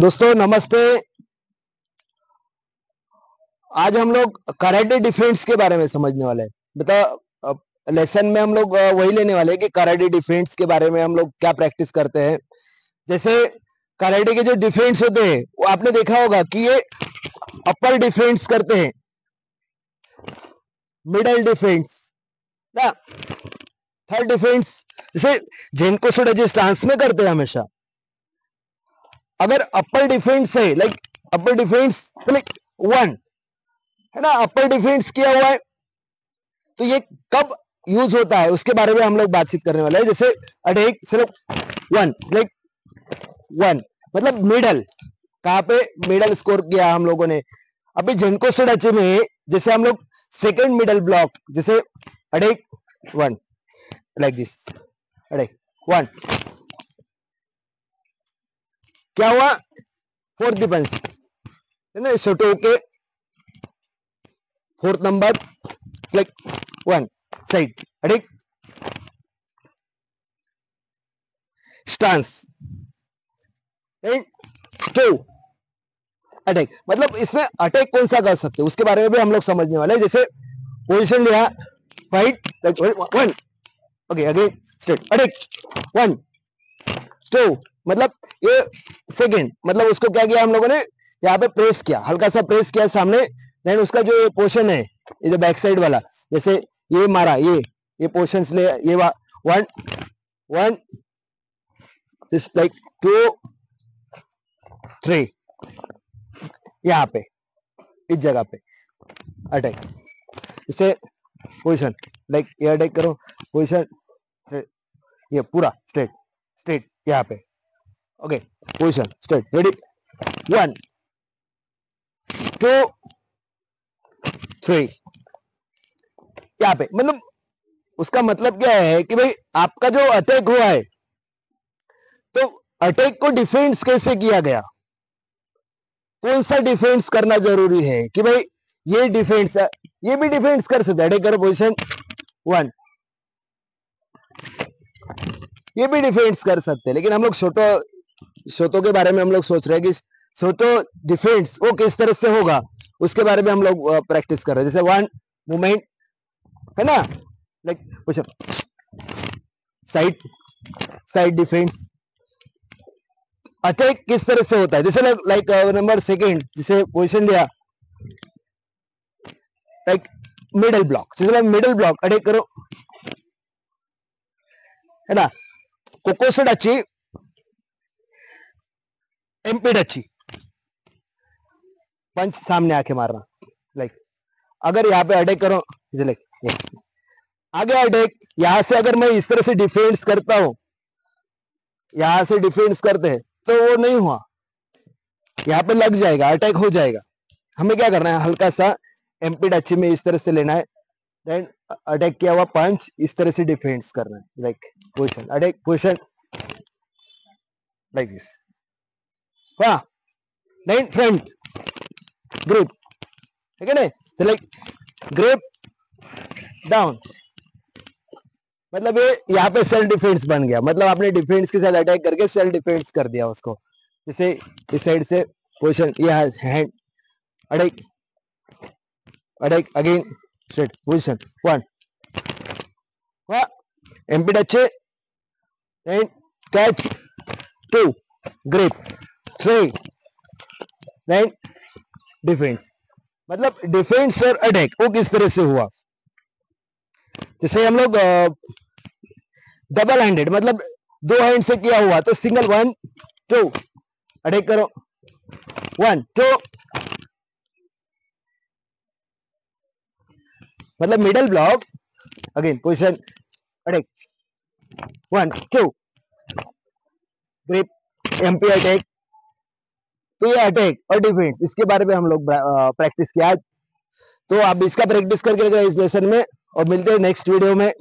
दोस्तों नमस्ते। आज हम लोग कराटे डिफेंस के बारे में समझने वाले हैं। मतलब लेसन में हम लोग वही लेने वाले हैं कि कराटे डिफेंस के बारे में हम लोग क्या प्रैक्टिस करते हैं। जैसे कराटे के जो डिफेंस होते हैं वो आपने देखा होगा कि ये अपर डिफेंस करते हैं, मिडल डिफेंस ना, थर्ड डिफेंस। जैसे जेनको सोडा जिस स्टांस में करते हैं हमेशा, अगर अपर डिफेंस है like upper defence like one है ना, अपर डिफेंस किया हुआ है तो ये कब यूज होता है उसके बारे में हम लोग बातचीत करने वाले हैं। जैसे अटैक सिर्फ वन लाइक वन मतलब मिडल, कहाँ पे मिडल स्कोर किया हम लोगों ने। अभी जेनको सोडाचे में जैसे हम लोग सेकेंड मिडल ब्लॉक, जैसे attack one like this, attack one, क्या हुआ फोर्थ डिफेंस है ना, छोटे होके fourth number like one side attack stance and two attack. मतलब इसमें अटैक कौन सा कर सकते हैं उसके बारे में भी हम लोग समझने वाले हैं। जैसे पोजीशन लिया fight like one, okay again straight attack one two, मतलब ये सेकंड, मतलब उसको क्या किया हम लोगों ने, यहाँ पे प्रेस किया, हल्का सा प्रेस किया सामने, देन उसका जो ये पोर्शन है ये जो बैक साइड वाला, जैसे ये मारा, ये पोर्शन ले, ये one one this like two three, यहाँ पे इस जगह पे अटैक, इसे पोजिशन लाइक ये अटैक करो, पोजिशन ये पूरा स्ट्रेट स्ट्रेट यहाँ पे, okay position straight ready one two three यहाँ पे। मतलब उसका मतलब क्या है कि भाई आपका जो अटैक हुआ है तो अटैक को डिफेंस कैसे किया गया, कौन सा डिफेंस करना जरूरी है कि भाई ये डिफेंस, ये भी डिफेंस कर सकते, अटैक करो पोजिशन वन, ये भी डिफेंस कर सकते हैं। लेकिन हम लोग शोटो के बारे में हम लोग सोच रहे हैं कि शोटो डिफेंस वो किस तरह से होगा उसके बारे में हम लोग प्रैक्टिस कर रहे हैं। जैसे वन मूवमेंट है ना like side side defence. Attack किस तरह से होता है, जैसे लाइक नंबर सेकंड, जैसे पोजीशन लिया लाइक मिडल ब्लॉक, जैसे मिडल ब्लॉक अटैक करो है ना, कोकोसड अच्छी एम्पेड अच्छी पंच सामने आके मारना लाइक, अगर यहाँ पे अटैक करो लाइक आगे अटैक, यहां से अगर मैं इस तरह से डिफेंस करता हूं, यहां से डिफेंस करते हैं तो वो नहीं हुआ, यहाँ पे लग जाएगा अटैक हो जाएगा। हमें क्या करना है, हल्का सा एम्पेड अच्छी में इस तरह से लेना है, देन अटैक किया हुआ पंच इस तरह से डिफेंस करना है like position attack position like this, वाह देन फ्रंट ग्रिप, ठीक है ना, तो लाइक ग्रिप डाउन, मतलब ये यहाँ पे सेल्फ डिफेंस बन गया। मतलब आपने डिफेंस के साथ अटैक करके सेल्फ डिफेंस कर दिया उसको। जैसे इस साइड से पोजिशन, ये hand attack attack again straight position one, वाह एम्पिड अच्छे and catch two grip three then defence. मतलब डिफेंस और अटैक वो किस तरह से हुआ, जैसे हम लोग डबल हैंडेड मतलब दो हैंड से किया हुआ तो सिंगल वन टू अटैक करो वन टू, मतलब middle block again position attack one two grip MP attack. तो ये अटैक और डिफेंस इसके बारे में हम लोग प्रैक्टिस किया आज। तो आप इसका प्रैक्टिस करके इस लेसन में, और मिलते हैं नेक्स्ट वीडियो में।